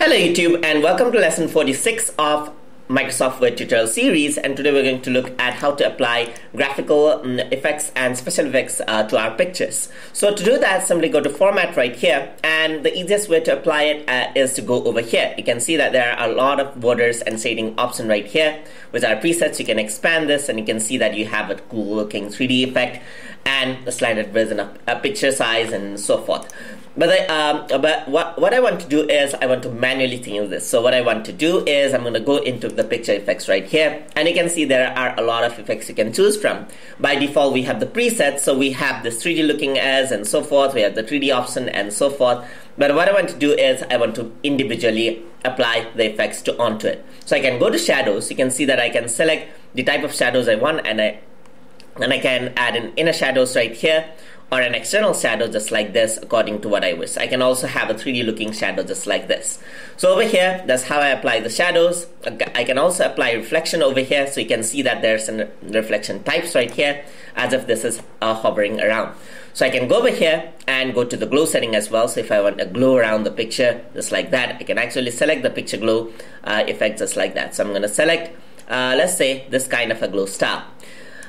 Hello YouTube and welcome to lesson 46 of Microsoft Word tutorial series, and today we're going to look at how to apply graphical effects and special effects to our pictures. So to do that, simply go to format right here, and the easiest way to apply it is to go over here. You can see that there are a lot of borders and shading options right here. With our presets, you can expand this and you can see that you have a cool looking 3D effect and a slanted version of a picture size and so forth. But what I want to do is I want to manually change this. So what I want to do is I'm going to go into the picture effects right here, and you can see there are a lot of effects you can choose from. By default, we have the presets, so we have this 3D looking as and so forth. We have the 3D option and so forth. But what I want to do is I want to individually apply the effects onto it. So I can go to shadows. You can see that I can select the type of shadows I want, and I can add an inner shadows right here, or an external shadow just like this, according to what I wish. I can also have a 3D looking shadow just like this. So over here, that's how I apply the shadows. I can also apply reflection over here, so you can see that there's a reflection types right here, as if this is hovering around. So I can go over here and go to the glow setting as well. So if I want a glow around the picture, just like that, I can actually select the picture glow effect just like that. So I'm gonna select, let's say, this kind of a glow style.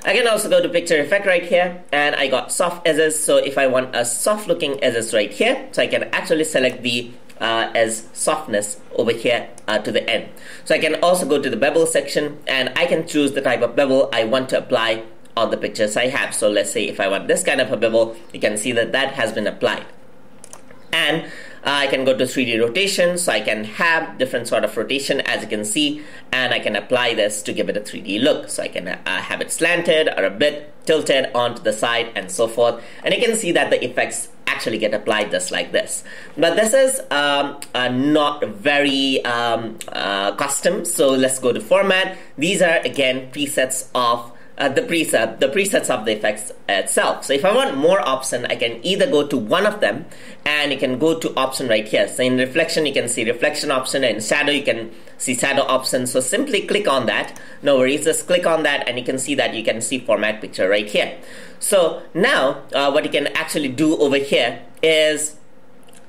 I can also go to picture effect right here, and I got soft edges. So if I want a soft looking edges right here, so I can actually select the as softness over here to the end. So I can also go to the bevel section, and I can choose the type of bevel I want to apply on the pictures I have. So let's say if I want this kind of a bevel, you can see that that has been applied. And I can go to 3D rotation, so I can have different sort of rotation as you can see, and I can apply this to give it a 3D look. So I can have it slanted or a bit tilted onto the side and so forth, and you can see that the effects actually get applied just like this. But this is not very custom, so let's go to format. These are again presets of the presets of the effects itself. So if I want more option, I can either go to one of them, and you can go to option right here. So in reflection, you can see reflection option, and shadow, you can see shadow option. So simply click on that. No worries, just click on that, and you can see that you can see format picture right here. So now what you can actually do over here is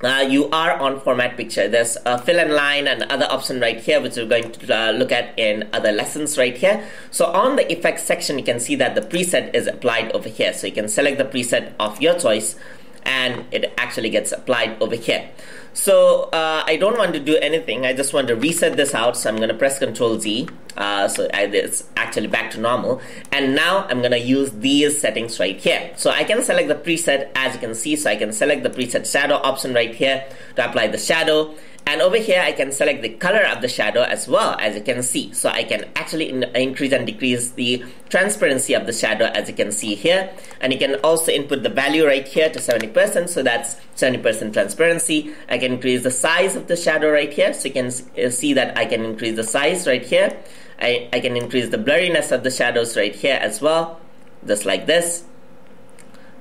you are on format picture. There's a fill and line and other option right here, which we're going to look at in other lessons right here. So on the effects section, you can see that the preset is applied over here. So you can select the preset of your choice, and it actually gets applied over here. So I don't want to do anything. I just want to reset this out. So I'm going to press Ctrl Z. It's actually back to normal. And now I'm going to use these settings right here. So I can select the preset as you can see. So I can select the preset shadow option right here to apply the shadow. And over here, I can select the color of the shadow as well, as you can see. So I can actually increase and decrease the transparency of the shadow, as you can see here. And you can also input the value right here to 70%. So that's 70% transparency. I can increase the size of the shadow right here. So you can see that I can increase the size right here. I can increase the blurriness of the shadows right here as well, just like this.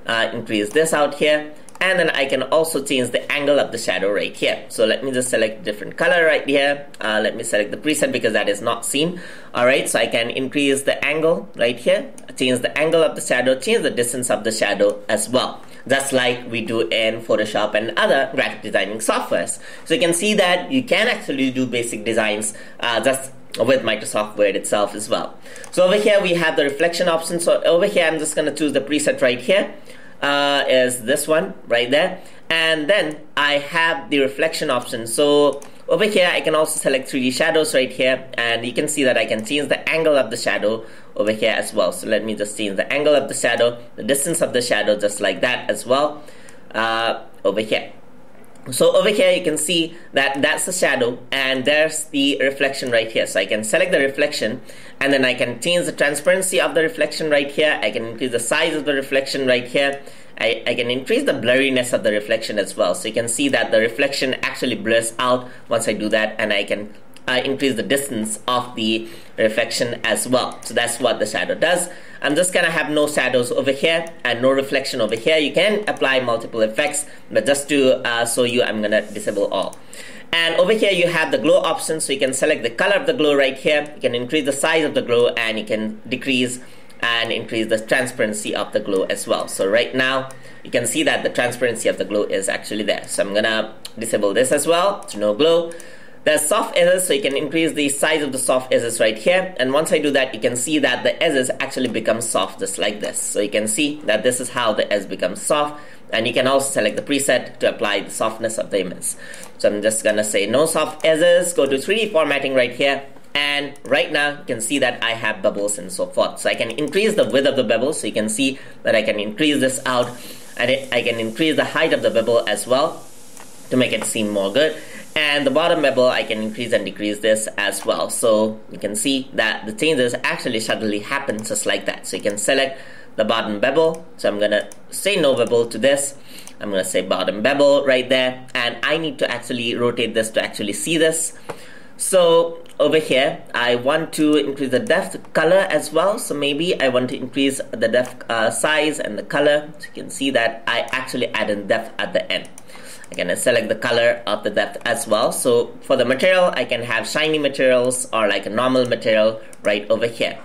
Increase this out here. And then I can also change the angle of the shadow right here. So let me just select different color right here. Let me select the preset because that is not seen. Alright, so I can increase the angle right here, change the angle of the shadow, change the distance of the shadow as well, just like we do in Photoshop and other graphic designing softwares. So you can see that you can actually do basic designs just with Microsoft Word itself as well. So over here we have the reflection option. So over here I'm just going to choose the preset right here. Is this one right there, and then I have the reflection option. So over here I can also select 3D shadows right here, and you can see that I can change the angle of the shadow over here as well. So let me just change the angle of the shadow, the distance of the shadow, just like that as well over here. So over here you can see that that's the shadow and there's the reflection right here. So I can select the reflection, and then I can change the transparency of the reflection right here. I can increase the size of the reflection right here. I can increase the blurriness of the reflection as well. So you can see that the reflection actually blurs out once I do that, and I can increase the distance of the reflection as well. So that's what the shadow does. I'm just gonna have no shadows over here and no reflection over here. You can apply multiple effects, but just to show you, I'm gonna disable all. And over here you have the glow option, so you can select the color of the glow right here. You can increase the size of the glow, and you can decrease and increase the transparency of the glow as well. So right now you can see that the transparency of the glow is actually there. So I'm gonna disable this as well, so no glow. the soft edges, so you can increase the size of the soft edges right here. And once I do that, you can see that the edges actually become soft just like this. So you can see that this is how the edge becomes soft. And you can also select the preset to apply the softness of the image. So I'm just gonna say no soft edges, go to 3D formatting right here. And right now you can see that I have bubbles and so forth. So I can increase the width of the bubble. So you can see that I can increase this out, and I can increase the height of the bubble as well to make it seem more good. And the bottom bubble, I can increase and decrease this as well. So you can see that the changes actually suddenly happen just like that. So you can select the bottom bevel. So I'm gonna say no bevel to this. I'm gonna say bottom bevel right there. And I need to actually rotate this to actually see this. So over here, I want to increase the depth color as well. So maybe I want to increase the depth size and the color. So you can see that I actually add in depth at the end. I can select the color of the depth as well. So for the material, I can have shiny materials or like a normal material right over here.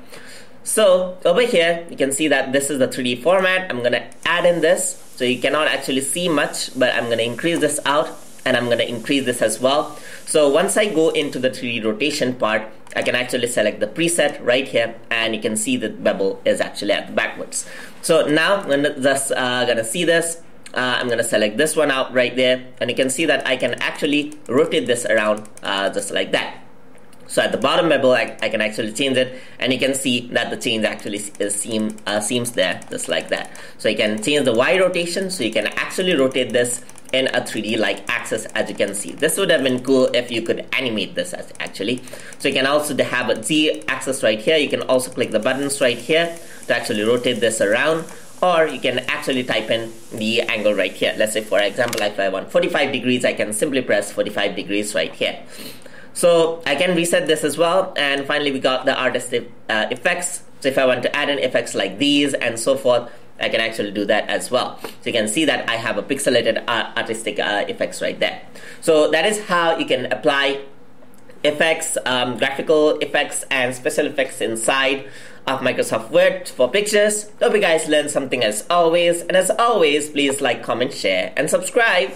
So over here, you can see that this is the 3D format. I'm gonna add in this. So you cannot actually see much, but I'm gonna increase this out and I'm gonna increase this as well. So once I go into the 3D rotation part, I can actually select the preset right here and you can see the bevel is actually at backwards. So now I'm just gonna see this. I'm gonna select this one out right there, and you can see that I can actually rotate this around just like that. So at the bottom bevel, I can actually change it, and you can see that the change actually seems there just like that. So you can change the Y rotation, so you can actually rotate this in a 3D like axis, as you can see. This would have been cool if you could animate this actually. So you can also have a Z axis right here. You can also click the buttons right here to actually rotate this around. Or you can actually type in the angle right here. Let's say, for example, if I want 45 degrees, I can simply press 45 degrees right here. So I can reset this as well. And finally, we got the artistic effects. So if I want to add in effects like these and so forth, I can actually do that as well. So you can see that I have a pixelated artistic effects right there. So that is how you can apply effects, graphical effects, and special effects inside of Microsoft Word for pictures. Hope you guys learned something as always. And as always, please like, comment, share, and subscribe.